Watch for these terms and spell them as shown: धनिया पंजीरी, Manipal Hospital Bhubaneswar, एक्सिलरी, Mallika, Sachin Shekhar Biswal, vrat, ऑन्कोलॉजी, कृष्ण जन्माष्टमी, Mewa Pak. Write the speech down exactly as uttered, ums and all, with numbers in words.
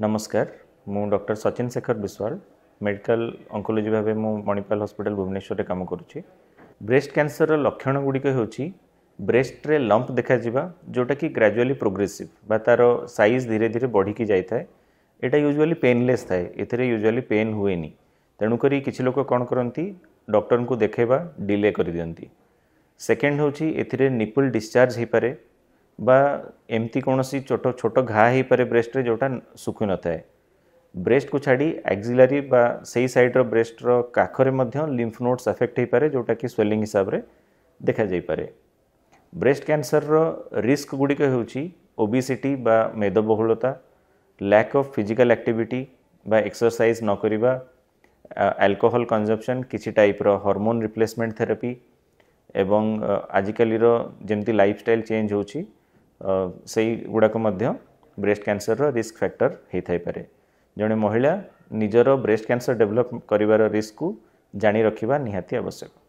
नमस्कार मु doctor Sachin Shekhar Biswal medical ऑन्कोलॉजी भाव मु मणिपाल हॉस्पिटल भुवनेश्वर काम करुच्ची। ब्रेस्ट कैंसर रो लक्षण गुड़िक होची ब्रेस्ट रे लंप देखा जिबा जोटा कि ग्रेजुअली प्रोग्रेसिव बा तारो साइज धीरे धीरे बढ़ी की जाय थाए। एटा यूजुअली पेनलेस थाए, एथरे यूजुअली पेन हुएनी, तेणु करी किछि लोक कोन करंती डॉक्टर को देखेबा डिले कर दियंती। सेकेंड होची एथरे निपल डिस्चार्ज हो पारे बा एमती कोनोसी छोटो छोटो घा हो पारे ब्रेस्ट रे जोटा सुखु न थाए। ब्रेस्ट को छाड़ी एक्सिलरी बा सेही साइड रो ब्रेस्ट रो काखरे मध्य लिम्फ नोड्स अफेक्ट हो पारे जोटा कि स्वेलिंग हिसाब रे देखा जाय पारे। ब्रेस्ट कैंसर रो रिस्क गुड़िक होची ओबेसिटी बा मेदबहुलता, लैक ऑफ फिजिकल एक्टिविटी बा एक्सरसाइज न करिबा, अल्कोहल कंजम्पशन, किसी टाइप रो हार्मोन रिप्लेसमेंट थेरेपी एवं आजिकल रो जेमती लाइफस्टाइल चेंज होची सेही गुड़ाक मध्य ब्रेस्ट कैंसर रो रिस्क फैक्टर हेथाई पारे। जने महिला निजरो ब्रेस्ट कैंसर डेवलप करिवार रिस्क को जानी रखिबा निहाती आवश्यक।